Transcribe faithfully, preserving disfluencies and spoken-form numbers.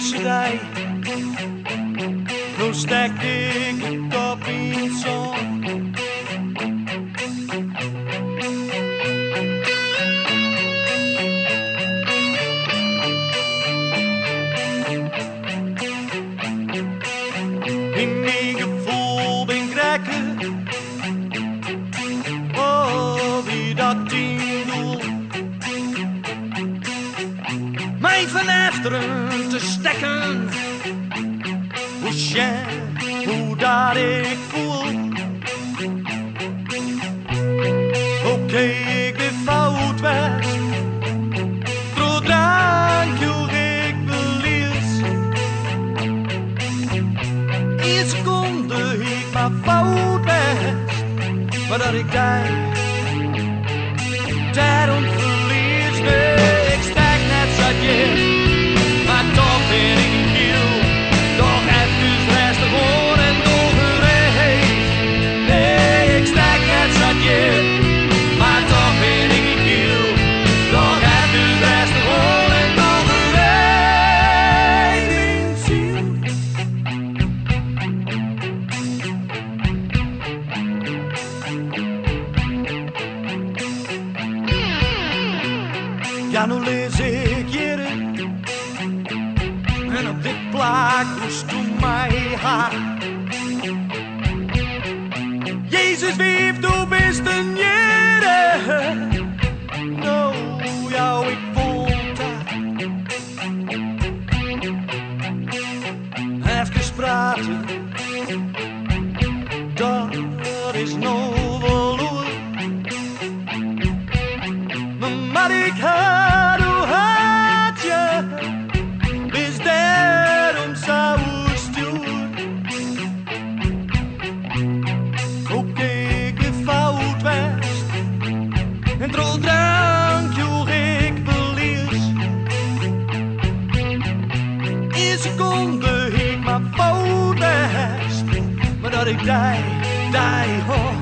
yesterday. No snack dig with coffee and song. In eigen vol ben kraken. Oh, wie dat tien doel. Mij van achteren te stekken. Hoe jij, hoe dat ik voel. Oké, okay, ik ben fout weg. Fout best, maar dat ik daar, daarom verlies me. Ik stak net zat je, maar toch ben ik een kiel. Toch heb dus best gewoon en doorgereed. Nee, ik stak net zat je, maar toch ben ik een kiel. Toch heb dus best gewoon en doorgereed. Mijn ziel. Ja, nu lees ik hierin en op dit plak moest om mij hart. Jezus wief, du bist een Jere. No, jou, ik vond dat. Even praten, dat is nog wel loer. Maar ik heb en door drank joeg ik verlies. In seconden ik maar fout best, maar dat ik die, die hoor.